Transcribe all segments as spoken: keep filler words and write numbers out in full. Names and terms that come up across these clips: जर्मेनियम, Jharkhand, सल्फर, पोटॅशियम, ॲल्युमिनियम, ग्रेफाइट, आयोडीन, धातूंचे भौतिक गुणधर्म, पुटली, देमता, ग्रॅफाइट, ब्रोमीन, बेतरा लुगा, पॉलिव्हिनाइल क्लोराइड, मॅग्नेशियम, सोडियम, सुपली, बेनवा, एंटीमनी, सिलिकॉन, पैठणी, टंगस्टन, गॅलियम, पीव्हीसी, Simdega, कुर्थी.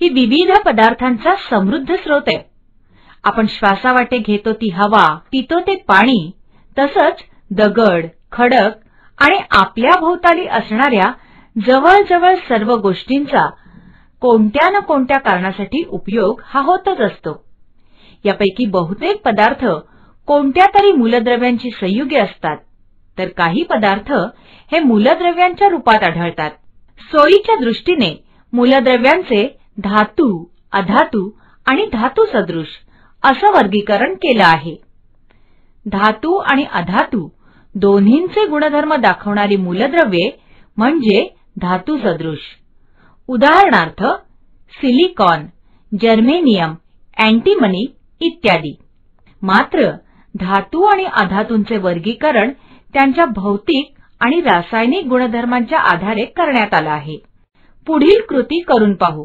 ही विविध पदार्थांचा समृद्ध स्रोत आहे। आपण श्वासावाटे घेतो ती हवा, पितो ते पाणी, तसंच दगड, खडक आणि आपल्या भोवताली असणाऱ्या जवळजवळ सर्व गोष्टींचा कोणत्या ना कोणत्या कारणासाठी उपयोग हा होतच असतो। यापैकी बहुतेक पदार्थ कोणत्या तरी मूलद्रव्यांची संयुगे असतात, तर काही पदार्थ हे मूलद्रव्यांच्या रूपात आढळतात। सोयीच्या दृष्टीने मूलद्रव्यांचे धातू, अधातू आणि धातू सदृश असे वर्गीकरण केले आहे। धातू आणि अधातू दोन्हींचे गुणधर्म दाखवणारी मूलद्रव्ये म्हणजे धातू सदृश। उदाहरणार्थ सिलिकॉन, जर्मेनियम, एंटीमनी इत्यादी। मात्र धातू आणि अधातूंचे वर्गीकरण त्यांच्या भौतिक आणि रासायनिक गुणधर्मांच्या आधारे करण्यात आला आहे। पुढील कृती करून पाहू।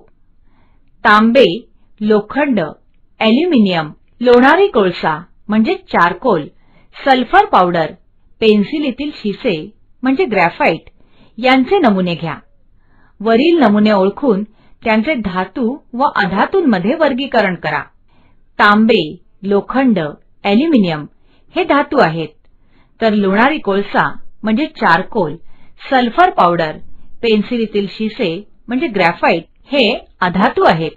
तांबे, लोखंड, ॲल्युमिनियम, लोणारी कोळसा म्हणजे चारकोल, सल्फर पावडर, पेन्सिलीतील शिसे म्हणजे ग्रेफाइट यांचे नमुने घ्या। वरील नमुने ओळखून त्यांचे धातू व अधातूंमध्ये वर्गीकरण करा। तांबे, लोखंड, ॲल्युमिनियम हे धातू आहेत, तर लोणारी कोळसा म्हणजे चारकोल, सल्फर पावडर, पेन्सिलीतील शिसे म्हणजे ग्रेफाइट हे अधातू आहेत।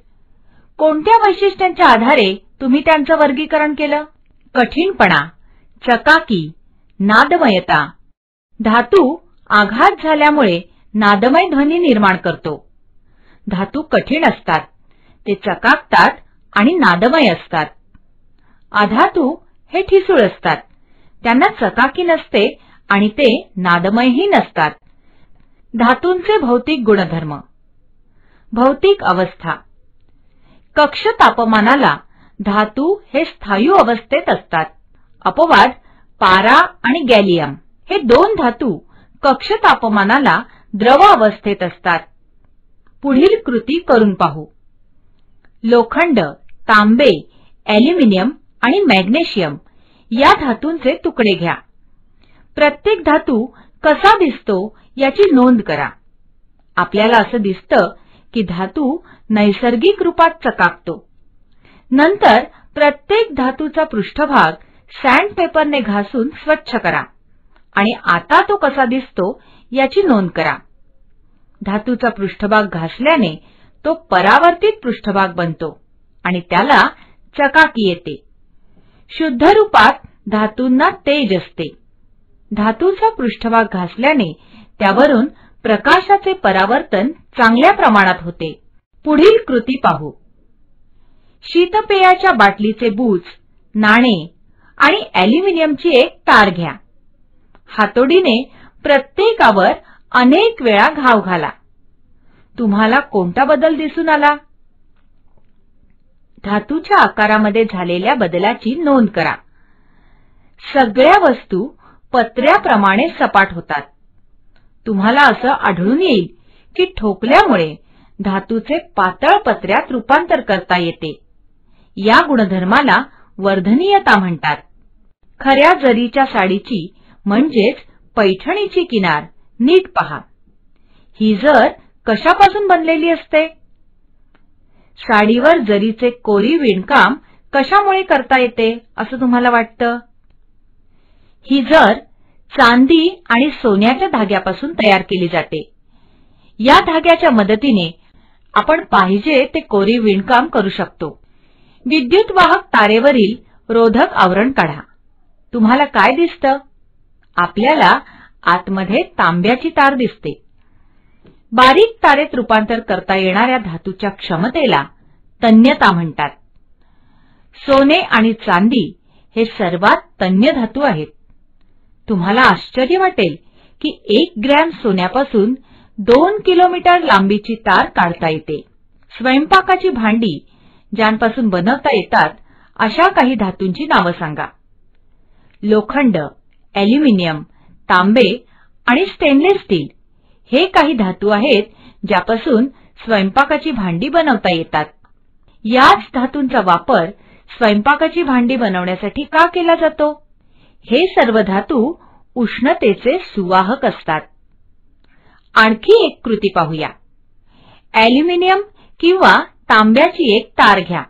कोणत्या वैशिष्ट्यांच्या आधारे तुम्ही त्यांचे वर्गीकरण केलं? कठीणपणा, चकाकी, नादमयता। धातू आघात झाल्यामुळे नादमय ध्वनि निर्माण करतो। धातू कठीण असतात, ते चकाकतात आणि नादमय असतात। अधातू हे ठिसूळ असतात, त्यांना चकाकी नसते आणि ते नादमयही नसतात। धातूंचे भौतिक गुणधर्म। भौतिक अवस्था। कक्ष तापमानाला धातू हे स्थायू अवस्थेत असतात। अपवाद पारा आणि गॅलियम हे दोन धातू कक्ष तापमानाला द्रव अवस्थेत असतात। पुढील कृती करून पाहू। लोखंड, तांबे, ॲल्युमिनियम आणि मॅग्नेशियम या धातूंचे तुकडे घ्या। प्रत्येक धातू कसा दिसतो याची नोंद करा। आपल्याला असं दिसतं की धातू नैसर्गिक रूपात चकाकतो। नंतर प्रत्येक धातूचा पृष्ठभाग सॅन्डपेपरने घासून स्वच्छ करा आणि आता तो कसा दिसतो याची नोंद करा। धातूचा पृष्ठभाग घासल्याने तो परावर्तित पृष्ठभाग बनतो आणि त्याला चकाकी येते। शुद्ध रूपात धातूंना तेज असते। धातूचा पृष्ठभाग घासल्याने त्यावरून प्रकाशाचे परावर्तन चांगल्या प्रमाणात होते। पुढील कृती पाहू। शीतपेयाच्या बाटलीचे बूच, नाणे आणि ॲल्युमिनियमची एक तार घ्या। हातोडीने प्रत्येकावर अनेक वेळा घाव घाला। तुम्हाला कोणता बदल दिसून आला? धातूच्या आकारामध्ये झालेल्या बदलाची नोंद करा। सगळ्या वस्तू पत्र्याप्रमाणे सपाट होतात। तुम्हाला असं आढळून येईल की ठोकल्यामुळे धातूचे पातळ पत्र्यात रूपांतर करता येते। या गुणधर्माला वर्धनीयता म्हणतात। खऱ्या जरीच्या साडीची म्हणजेच पैठणीची किनार नीट पहा। ही जर कशापासून बनलेली असते? साडीवर जरीचे कोरीव विणकाम कशामुळे करता येते असं तुम्हाला वाटतं? ही जर चांदी आणि सोन्याच्या धाग्यापासून तयार केली जाते। या धाग्याच्या मदतीने आपण पाहिजे ते कोरीव विणकाम करू शकतो। विद्युत वाहक तारेवरील रोधक आवरण काढा। तुम्हाला काय दिसतं? आपल्याला आतमध्ये तांब्याची तार दिसते। बारीक तारेत रूपांतर करता येणाऱ्या धातूच्या क्षमतेला तन्यता म्हणतात। सोने आणि चांदी हे सर्वात तन्य धातू आहेत। तुम्हाला आश्चर्य वाटेल की एक ग्रॅम सोन्यापासून दोन किलोमीटर लांबीची तार काढता येते। स्वयंपाकाची भांडी ज्यांपासून बनवता येतात अशा काही धातूंची नावं सांगा। लोखंड, ॲल्युमिनियम, तांबे आणि स्टेनलेस स्टील हे काही धातू आहेत ज्यापासून स्वयंपाकाची भांडी बनवता येतात। याच धातूंचा वापर स्वयंपाकाची भांडी बनवण्यासाठी का केला जातो? हे सर्व धातू उष्णतेचे सुवाहक असतात। आणखी एक कृती पाहूया। ॲल्युमिनियम किंवा तांब्याची एक तार घ्या।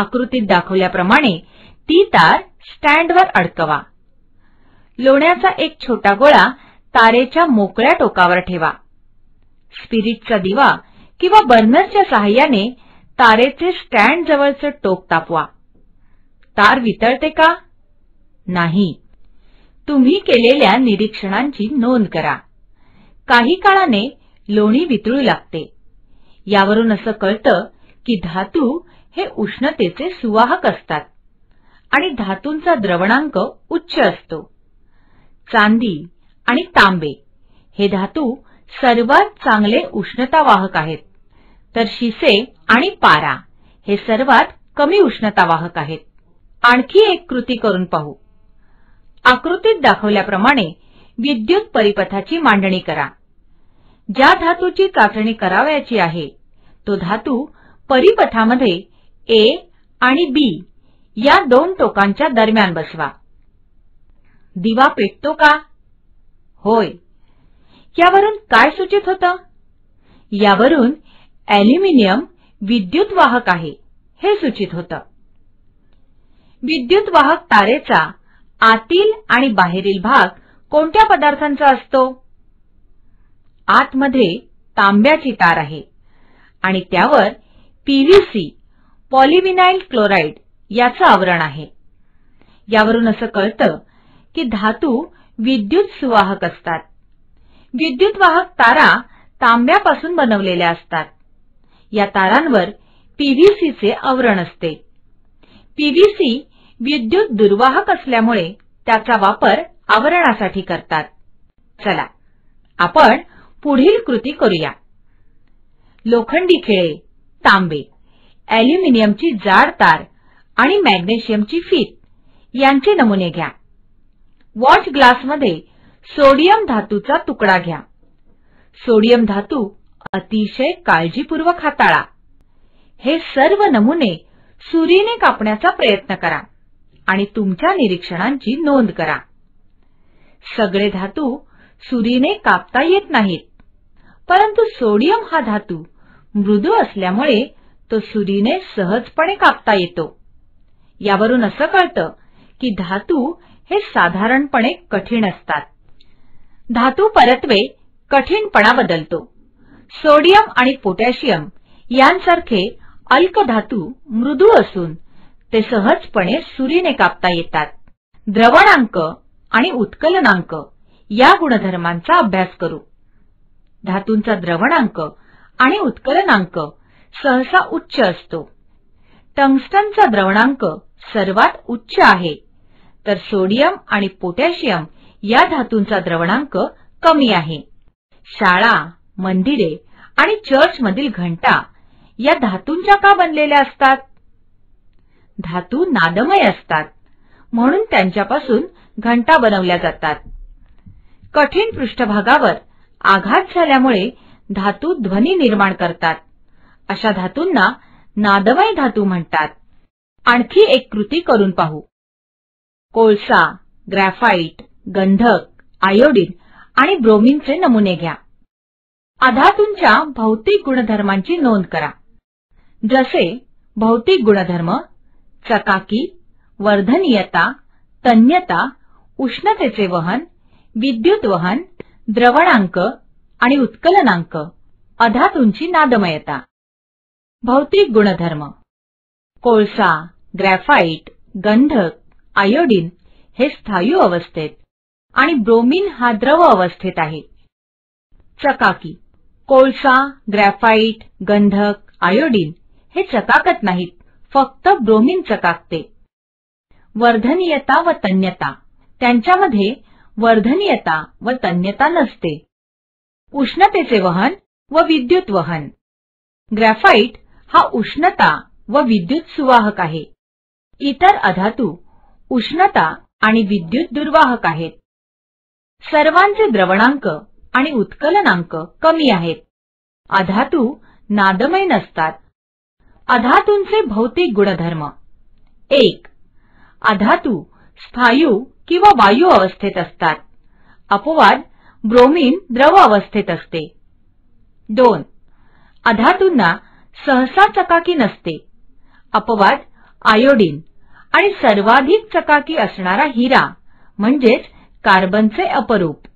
आकृतीत दाखवल्याप्रमाणे ती तार स्टँडवर अडकवा। लोण्याचा एक छोटा गोळा तारेच्या मोकळ्या टोकावर ठेवा। स्पिरिटचा दिवा किंवा बर्नरच्या सहाय्याने तारेचे स्टँड जवळचे टोक तापवा। तार वितळते का? नाही। तुम्ही केलेल्या निरीक्षणांची नोंद करा। काही काळाने लोणी वितळू लागते। यावरून असं कळतं की धातू हे उष्णतेचे सुवाहक असतात आणि धातूंचा द्रवणांक उच्च असतो। चांदी आणि तांबे हे धातू सर्वात चांगले उष्णतावाहक आहेत, तर शिसे आणि पारा हे सर्वात कमी उष्णतावाहक आहेत। आणखी एक कृती करून पाहू। आकृतीत दाखवल्याप्रमाणे विद्युत परिपथाची मांडणी करा। ज्या धातूची चाचणी करावयाची आहे तो धातू परिपथामध्ये ए आणि बी या दोन टोकांच्या दरम्यान बसवा। दिवा पेटतो का? होय। यावरून काय सूचित होतं? यावरून ॲल्युमिनियम विद्युत वाहक आहे हे सूचित होतं। विद्युत वाहक तारेचा आतील आणि बाहेरील भाग कोणत्या पदार्थांचा असतो? आतमध्ये तांब्याची तार आहे आणि त्यावर पीव्हीसी पॉलिव्हिनाइल क्लोराइड याचं आवरण आहे। यावरून असं कळतं की धातू विद्युत सुवाहक असतात। विद्युत वाहक तारा तांब्यापासून बनवलेल्या असतात। या तारांवर पीव्हीसीचे आवरण असते। पीव्हीसी विद्युत दुर्वाहक असल्यामुळे त्याचा वापर आवरणासाठी करतात। चला आपण पुढील कृती करूया। लोखंडी खिळे, तांबे, ॲल्युमिनियमची जाड तार आणि मॅग्नेशियमची फीत यांचे नमुने घ्या। वॉच ग्लासमध्ये सोडियम धातूचा तुकडा घ्या। सोडियम धातू अतिशय काळजीपूर्वक हाताळा। हे सर्व नमुने सुरीने कापण्याचा प्रयत्न करा आणि तुमच्या निरीक्षणांची नोंद करा। सगळे धातू सुरीने कापता येत नाहीत, परंतु सोडियम हा धातू मृदू असल्यामुळे तो सुरीने सहजपणे कापता येतो। यावरून असं कळतं की धातू हे साधारणपणे कठीण असतात। धातू परत्वे कठीणपणा बदलतो। सोडियम आणि पोटॅशियम यांसारखे अल्क धातू मृदू असून ते सहजपणे सुरीने कापता येतात। द्रवणांक आणि उत्कलनांक या गुणधर्मांचा अभ्यास करू। धातूंचा द्रवणांक आणि उत्कलनांक सहसा उच्च असतो। टंगस्टनचा द्रवणांक सर्वात उच्च आहे, तर सोडियम आणि पोटॅशियम या धातूंचा द्रवणांक कमी आहे। शाळा, मंदिरे आणि चर्चमधील घंटा या धातूंच्या का बनलेल्या असतात? धातू नादमय असतात म्हणून त्यांच्यापासून घंटा बनवल्या जातात। कठीण पृष्ठभागावर आघात झाल्यामुळे धातू ध्वनी निर्माण करतात। अशा धातूंना नादमय धातू म्हणतात। आणखी एक कृती करून पाहू। कोळसा, ग्रॅफाइट, गंधक, आयोडीन आणि ब्रोमीनचे नमुने घ्या। अधातूंच्या भौतिक गुणधर्मांची नोंद करा, जसे भौतिक गुणधर्म, चकाकी, वर्धनीयता, तन्यता, उष्णतेचे वहन, विद्युत वहन, द्रवणांक आणि उत्कलनांक। अधातूंची नादमयता। भौतिक गुणधर्म: कोळसा, ग्रॅफाइट, गंधक, आयोडीन हे स्थायू अवस्थेत आणि ब्रोमीन हा द्रव अवस्थेत आहे। चकाकी: कोळसा, ग्रॅफाइट, गंधक, आयोडीन हे चकाकत नाहीत, फक्त ब्रोमीन चकाकते। वर्धनीयता व तन्यता: त्यांच्यामध्ये वर्धनीयता व तन्यता नसते। उष्णतेचे वहन व विद्युत वहन: ग्रॅफाइट हा उष्णता व विद्युत सुवाहक आहे। इतर अधातू उष्णता आणि विद्युत दुर्वाहक आहेत। सर्वांचे द्रवणांक आणि उत्कलनांक कमी आहेत। अधातू नादमय नसतात। अधातूंचे भौतिक गुणधर्म: एक, अधातू स्थायू किंवा वायू अवस्थेत असतात। अपवाद ब्रोमीन द्रव अवस्थेत असते। दोन, अधातूंना सहसा चकाकी नसते। अपवाद आयोडीन आणि सर्वाधिक चकाकी असणारा हिरा म्हणजेच कार्बनचे अपरूप।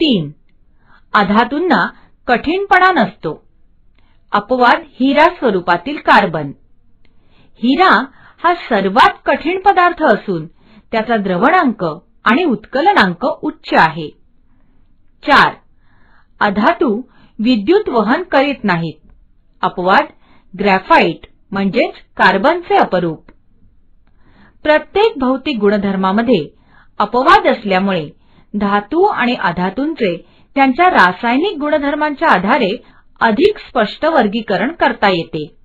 तीन, अधातूंना कठीणपणा नसतो। अपवाद हिरा स्वरूपातील कार्बन। हिरा हा सर्वात कठीण पदार्थ असून त्याचा द्रवणांक आणि उत्कलनांक उच्च आहे। चार, अधातू विद्युत वहन करीत नाहीत। अपवाद ग्रॅफाइट म्हणजेच कार्बनचे अपरूप। प्रत्येक भौतिक गुणधर्मामध्ये अपवाद असल्यामुळे धातू आणि अधातूंचे त्यांच्या रासायनिक गुणधर्मांच्या आधारे अधिक स्पष्ट वर्गीकरण करता येते।